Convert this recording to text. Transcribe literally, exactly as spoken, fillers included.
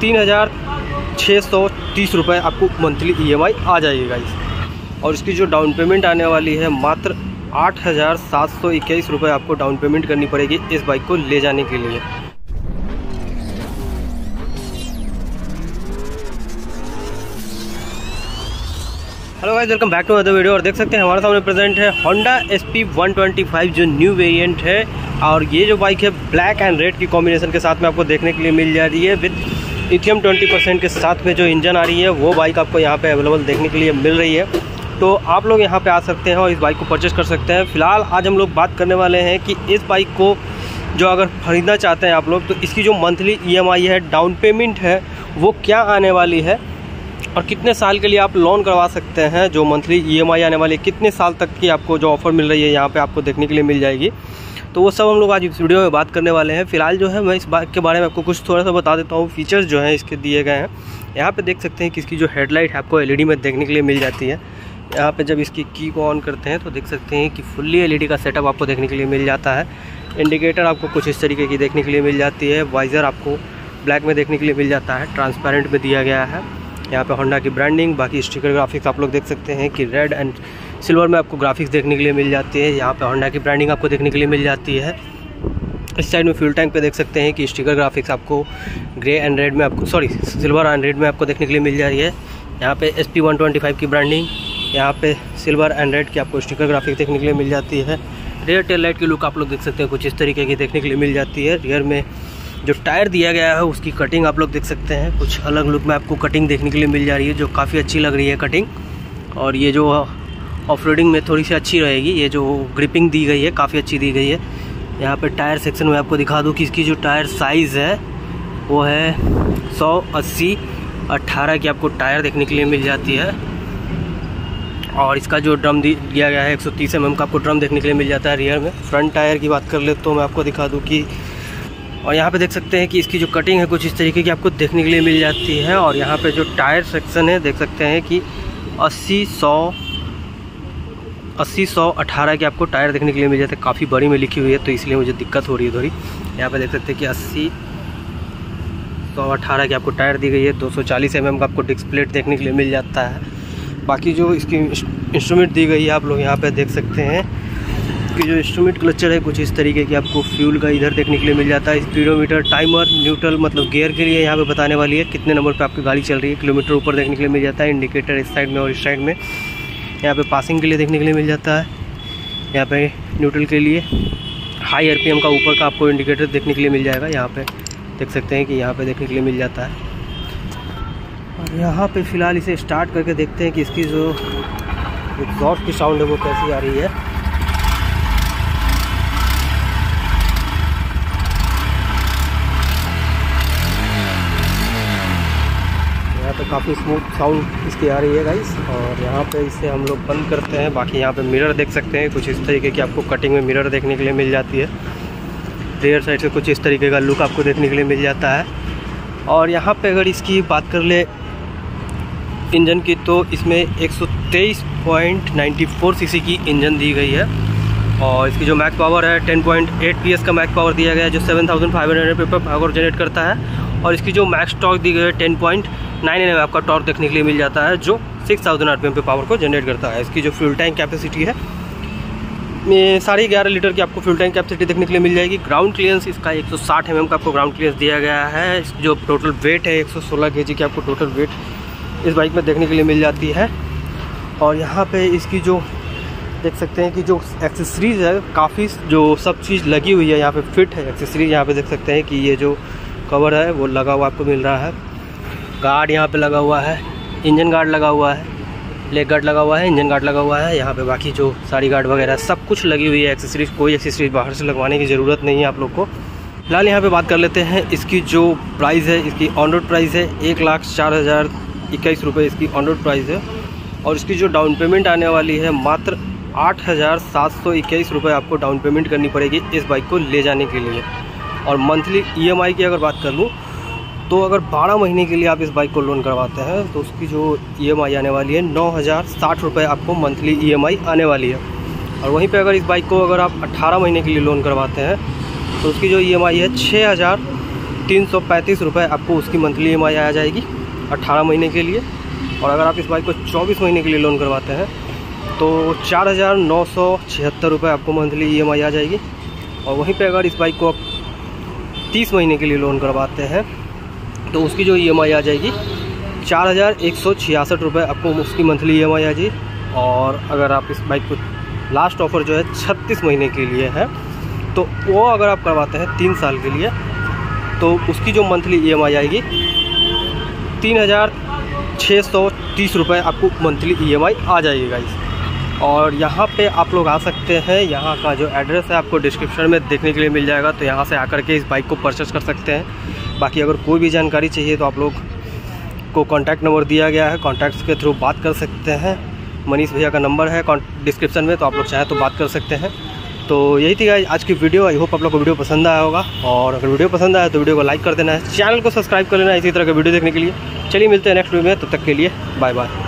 तीन हज़ार छः सौ तीस रुपये आपको मंथली ईएमआई आ जाएगी गाइस। और इसकी जो डाउन पेमेंट आने वाली है मात्र आठ हज़ार सात सौ इक्कीस रुपये आपको डाउन पेमेंट करनी पड़ेगी इस बाइक को ले जाने के लिए। Hello guys, welcome back to other video. और देख सकते हैं हमारे सामने प्रेजेंट है Honda S P one two five जो न्यू वेरिएंट है। और ये जो बाइक है ब्लैक एंड रेड की कॉम्बिनेशन के साथ में आपको देखने के लिए मिल जा रही है विद इथियम ट्वेंटी परसेंट के साथ में जो इंजन आ रही है वो बाइक आपको यहाँ पे अवेलेबल देखने के लिए मिल रही है। तो आप लोग यहाँ पे आ सकते हैं और इस बाइक को परचेस कर सकते हैं। फिलहाल आज हम लोग बात करने वाले हैं कि इस बाइक को जो अगर ख़रीदना चाहते हैं आप लोग तो इसकी जो मंथली ईएमआई है, डाउन पेमेंट है, वो क्या आने वाली है और कितने साल के लिए आप लोन करवा सकते हैं, जो मंथली ईएमआई आने वाली है कितने साल तक की आपको जो ऑफ़र मिल रही है यहाँ पे आपको देखने के लिए मिल जाएगी। तो वो सब हम लोग आज इस वीडियो में बात करने वाले हैं। फिलहाल जो है मैं इस बाइक के बारे में आपको कुछ थोड़ा सा बता देता हूँ। फीचर्स जो हैं इसके दिए गए हैं, यहाँ पे देख सकते हैं कि इसकी जो हेडलाइट है आपको एलईडी में देखने के लिए मिल जाती है। यहाँ पे जब इसकी की को ऑन करते हैं तो देख सकते हैं कि फुल्ली एलईडी का सेटअप आपको देखने के लिए मिल जाता है। इंडिकेटर आपको कुछ इस तरीके की देखने के लिए मिल जाती है। वाइज़र आपको ब्लैक में देखने के लिए मिल जाता है, ट्रांसपेरेंट में दिया गया है। यहाँ पे होंडा की ब्रांडिंग, बाकी स्टिकर ग्राफिक्स आप लोग देख सकते हैं कि रेड एंड सिल्वर में आपको ग्राफिक्स देखने के लिए मिल जाती है। यहाँ पे होंडा की ब्रांडिंग आपको देखने के लिए मिल जाती है। इस साइड में फ्यूल टैंक पे देख सकते हैं कि स्टिकर ग्राफिक्स आपको ग्रे एंड रेड में आपको सॉरी सिल्वर एंड रेड में आपको देखने के लिए मिल जा रही है। यहाँ पे S P one twenty five की ब्रांडिंग, यहाँ पे सिल्वर एंड रेड की आपको स्टिकर ग्राफिक्स देखने के लिए मिल जाती है। रियर टेल लाइट की लुक आप लोग देख सकते हैं कुछ इस तरीके की देखने के लिए मिल जाती है। रियर में जो टायर दिया गया है उसकी कटिंग आप लोग देख सकते हैं कुछ अलग लुक में आपको कटिंग देखने के लिए मिल जा रही है, जो काफ़ी अच्छी लग रही है कटिंग। और ये जो ऑफ रोडिंग में थोड़ी सी अच्छी रहेगी, ये जो ग्रिपिंग दी गई है काफ़ी अच्छी दी गई है। यहाँ पे टायर सेक्शन में आपको दिखा दूँ कि इसकी जो टायर साइज़ है वो है सौ अस्सी अट्ठारह की आपको टायर देखने के लिए मिल जाती है। और इसका जो ड्रम दिया गया है एक सौ तीस एम एम का आपको ड्रम देखने के लिए मिल जाता है रियर में। फ्रंट टायर की बात कर ले तो मैं आपको दिखा दूँ कि, और यहाँ पे देख सकते हैं कि इसकी जो कटिंग है कुछ इस तरीके की आपको देखने के लिए मिल जाती है। और यहाँ पे जो टायर सेक्शन है देख सकते हैं कि अस्सी सौ अस्सी सौ अट्ठारह के आपको टायर देखने के लिए मिल जाते हैं। काफ़ी बड़ी में लिखी हुई है तो इसलिए मुझे दिक्कत हो रही है थोड़ी। यहाँ पे देख सकते हैं कि अस्सी सौ अट्ठारह की आपको टायर दी गई है। दो सौ चालीस एम एम का आपको डिस्क प्लेट देखने के लिए मिल जाता है। बाकी जो इसकी इंस्ट्रूमेंट दी गई है आप लोग यहाँ पर देख सकते हैं कि जो इंस्ट्रूमेंट क्लचर है कुछ इस तरीके की आपको फ्यूल का इधर देखने के लिए मिल जाता है। स्पीडोमीटर, टाइमर, न्यूट्रल मतलब गियर के लिए यहाँ पे बताने वाली है कितने नंबर पे आपकी गाड़ी चल रही है, किलोमीटर ऊपर देखने के लिए मिल जाता है। इंडिकेटर इस साइड में और इस साइड में, यहाँ पे पासिंग के लिए देखने के लिए मिल जाता है। यहाँ पे न्यूट्रल के लिए हाई आर पी एम का ऊपर का आपको इंडिकेटर देखने के लिए मिल जाएगा। यहाँ पर देख सकते हैं कि यहाँ पर देखने के लिए मिल जाता है। और यहाँ पर फिलहाल इसे स्टार्ट करके देखते हैं कि इसकी जो एग्जॉस्ट की साउंड है वो कैसी आ रही है। काफ़ी स्मूथ साउंड इसकी आ रही है गाइस। और यहाँ पे इसे हम लोग बंद करते हैं। बाकी यहाँ पे मिरर देख सकते हैं कुछ इस तरीके की आपको कटिंग में मिरर देखने के लिए मिल जाती है। रियर साइड से कुछ इस तरीके का लुक आपको देखने के लिए मिल जाता है। और यहाँ पे अगर इसकी बात कर ले इंजन की तो इसमें एक सौ तेईस point ninety four C C की इंजन दी गई है। और इसकी जो मैक्स पावर है ten point eight P S का मैक्स पावर दिया गया है, जो सेवन थाउजेंड फाइव हंड्रेड पेपर पावर जनरेट करता है। और इसकी जो मैक्स टॉर्क दी गई है ten point nine N M आपका टॉर्क देखने के लिए मिल जाता है, जो six thousand R P M पे पावर को जनरेट करता है। इसकी जो फ्यूल टैंक कैपेसिटी है साढ़े ग्यारह लीटर की आपको फ्यूल टैंक कैपेसिटी देखने के लिए मिल जाएगी। ग्राउंड क्लियरेंस इसका एक सौ साठ एम एम का आपको ग्राउंड क्लियरेंस दिया गया है। जो टोटल वेट है एक सौ सोलह के जी की आपको टोटल वेट इस बाइक में देखने के लिए मिल जाती है। और यहाँ पर इसकी जो देख सकते हैं कि जो एक्सेसरीज़ है काफ़ी जो सब चीज़ लगी हुई है यहाँ पर फिट है एक्सेसरीज। यहाँ पर देख सकते हैं कि ये जो कवर है वो लगा हुआ आपको मिल रहा है। गार्ड यहाँ पे लगा हुआ है, इंजन गार्ड लगा हुआ है, लेग गार्ड लगा हुआ है, इंजन गार्ड लगा हुआ है। यहाँ पे बाकी जो सारी गार्ड वगैरह सब कुछ लगी हुई है एक्सेसरीज। कोई एक्सेसरीज बाहर से लगवाने की ज़रूरत नहीं है आप लोग को। फिलहाल यहाँ पे बात कर लेते हैं इसकी जो प्राइस है, इसकी ऑन रोड प्राइस है एक लाख चार हज़ार इक्कीस रुपये इसकी ऑन रोड प्राइस है। और इसकी जो डाउन पेमेंट आने वाली है मात्र आठ हज़ार सात सौ इक्कीस रुपये आपको डाउन पेमेंट करनी पड़ेगी इस बाइक को ले जाने के लिए। और मंथली ईएमआई की अगर बात कर लूँ तो अगर बारह महीने के लिए आप इस बाइक को लोन करवाते हैं तो उसकी जो ईएमआई आने वाली है नौ हज़ार साठ रुपये आपको मंथली ईएमआई आने वाली है। और वहीं पे अगर इस बाइक को अगर आप अट्ठारह महीने के लिए लोन करवाते हैं तो उसकी जो ईएमआई है छः हज़ार तीन सौ पैंतीस रुपये आपको उसकी मंथली ई एम आई आ जाएगी अट्ठारह महीने के लिए। और अगर आप इस बाइक को चौबीस महीने के लिए लोन करवाते हैं तो चार हज़ार नौ सौ छिहत्तर रुपये आपको मंथली ई एम आई आ जाएगी। और वहीं पे अगर इस बाइक को आप तीस महीने के लिए लोन करवाते हैं तो उसकी जो ई एम आई आ जाएगी चार हज़ार एक सौ छियासठ रुपये आपको उसकी मंथली ई एम आई आ जाएगी। और अगर आप इस बाइक को लास्ट ऑफ़र जो है छत्तीस महीने के लिए है तो वो अगर आप करवाते हैं तीन साल के लिए तो उसकी जो मंथली ई एम आई आएगी तीन हज़ार छः सौ तीस रुपये आपको मंथली ई एम आई आ जाएगी गाइस। और यहाँ पे आप लोग आ सकते हैं, यहाँ का जो एड्रेस है आपको डिस्क्रिप्शन में देखने के लिए मिल जाएगा, तो यहाँ से आकर के इस बाइक को परचेस कर सकते हैं। बाकी अगर कोई भी जानकारी चाहिए तो आप लोग को कॉन्टैक्ट नंबर दिया गया है, कॉन्टैक्ट्स के थ्रू बात कर सकते हैं। मनीष भैया का नंबर है डिस्क्रिप्शन में, तो आप लोग चाहें तो बात कर सकते हैं। तो यही थी गाइस आज की वीडियो। आई होप आप लोग को वीडियो पसंद आया होगा, और अगर वीडियो पसंद आया तो वीडियो को लाइक कर देना है, चैनल को सब्सक्राइब कर लेना है इसी तरह के वीडियो देखने के लिए। चलिए मिलते हैं नेक्स्ट वीडियो में, तब तक के लिए बाय बाय।